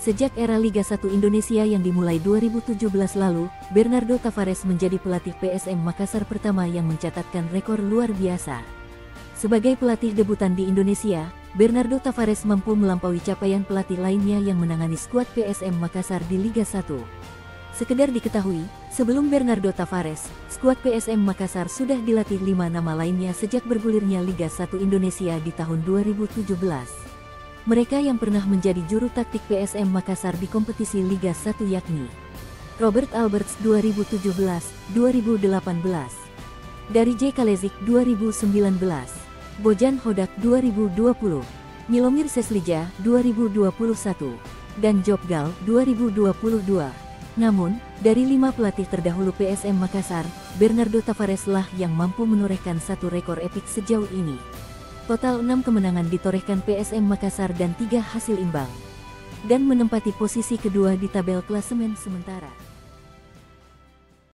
Sejak era Liga 1 Indonesia yang dimulai 2017 lalu, Bernardo Tavares menjadi pelatih PSM Makassar pertama yang mencatatkan rekor luar biasa. Sebagai pelatih debutan di Indonesia, Bernardo Tavares mampu melampaui capaian pelatih lainnya yang menangani skuad PSM Makassar di Liga 1. Sekedar diketahui, sebelum Bernardo Tavares, skuad PSM Makassar sudah dilatih 5 nama lainnya sejak bergulirnya Liga 1 Indonesia di tahun 2017. Mereka yang pernah menjadi juru taktik PSM Makassar di kompetisi Liga 1 yakni Robert Alberts 2017-2018, Darije Kalezic 2019, Bojan Hodak 2020, Milomir Seslija 2021, dan Joop Gall 2022. Namun, dari 5 pelatih terdahulu PSM Makassar, Bernardo Tavares lah yang mampu menorehkan satu rekor epik sejauh ini. Total 6 kemenangan ditorehkan PSM Makassar dan 3 hasil imbang, dan menempati posisi kedua di tabel klasemen sementara.